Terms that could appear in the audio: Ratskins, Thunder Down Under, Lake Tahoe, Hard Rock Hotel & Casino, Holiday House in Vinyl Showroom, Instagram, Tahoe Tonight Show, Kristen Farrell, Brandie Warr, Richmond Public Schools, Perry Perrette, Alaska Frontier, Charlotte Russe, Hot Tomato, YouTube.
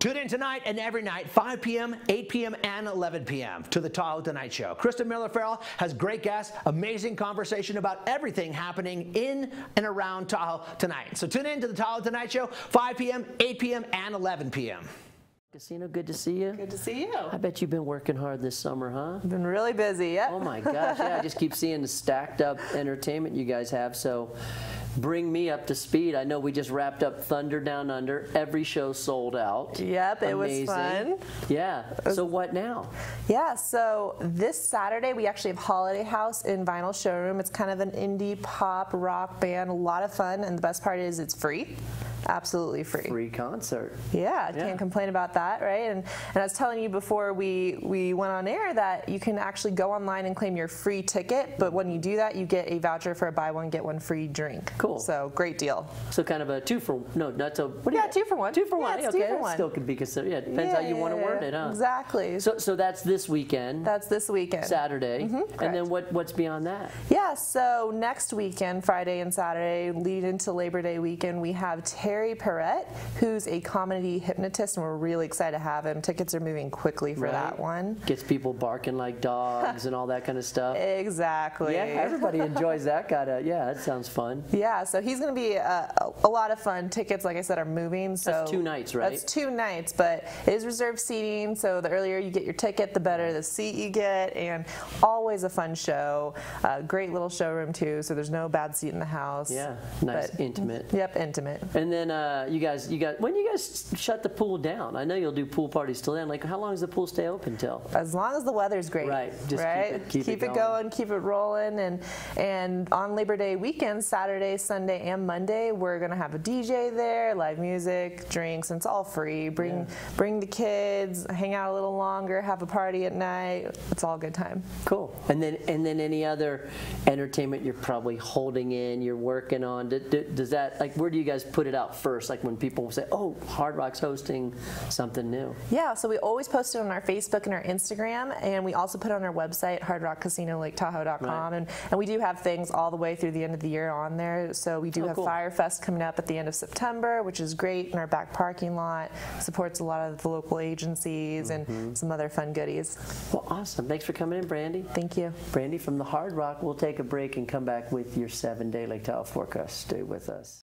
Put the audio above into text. Tune in tonight and every night, 5 p.m., 8 p.m., and 11 p.m. to the Tahoe Tonight Show. Kristen Farrell has great guests, amazing conversation about everything happening in and around Tahoe tonight. So tune in to the Tahoe Tonight Show, 5 p.m., 8 p.m., and 11 p.m. Casino, good to see you. Good to see you. I bet you've been working hard this summer, huh? Been really busy, yeah. Oh my gosh, yeah, I just keep seeing the stacked up entertainment you guys have, so bring me up to speed. I know we just wrapped up Thunder Down Under. Every show sold out. Yep, it was fun. Yeah, so what now? Yeah, so this Saturday we actually have Holiday House in Vinyl Showroom. It's kind of an indie pop rock band, a lot of fun, and the best part is it's free. Absolutely free. Free concert. Yeah, I can't complain about that, right? And I was telling you before we went on air that you can actually go online and claim your free ticket, but when you do that, you get a voucher for a buy one, get one free drink. Cool. So, great deal. So, kind of a two for one. Two for one. It's okay, that still could be considered. Yeah, depends how you want to word it, huh? Exactly. So that's this weekend. That's this weekend. Saturday. Mm-hmm, and then what's beyond that? Yeah, so next weekend, Friday and Saturday, lead into Labor Day weekend, we have Perry Perrette, who's a comedy hypnotist, and we're really excited to have him. Tickets are moving quickly for that one. Gets people barking like dogs and all that kind of stuff. Exactly. Yeah, everybody enjoys that kind of, yeah, that sounds fun. Yeah, so he's going to be a lot of fun. Tickets, like I said, are moving. So that's 2 nights, right? That's 2 nights, but it is reserved seating, so the earlier you get your ticket, the better the seat you get, and always a fun show. Great little showroom, too, so there's no bad seat in the house. Yeah, nice, intimate. Yep, intimate. And then when do you guys shut the pool down? I know you'll do pool parties till then. Like, how long does the pool stay open till? As long as the weather's great. Right. Just keep it going, keep it rolling. And on Labor Day weekend, Saturday, Sunday, and Monday, we're gonna have a DJ there, live music, drinks, and it's all free. Bring the kids, hang out a little longer, have a party at night. It's all a good time. Cool. And then any other entertainment you're probably holding in, you're working on. Does that, like, where do you guys put it out first, like when people say, oh, Hard Rock's hosting something new? Yeah, so we always post it on our Facebook and our Instagram, and we also put it on our website, hardrockcasinolaketahoe.com, and we do have things all the way through the end of the year on there. So we do have Fire Fest coming up at the end of September, which is great, in our back parking lot. Supports a lot of the local agencies and some other fun goodies. Well, awesome. Thanks for coming in, Brandie. Thank you. Brandie from the Hard Rock. We'll take a break and come back with your 7-day Lake Tahoe forecast. Stay with us.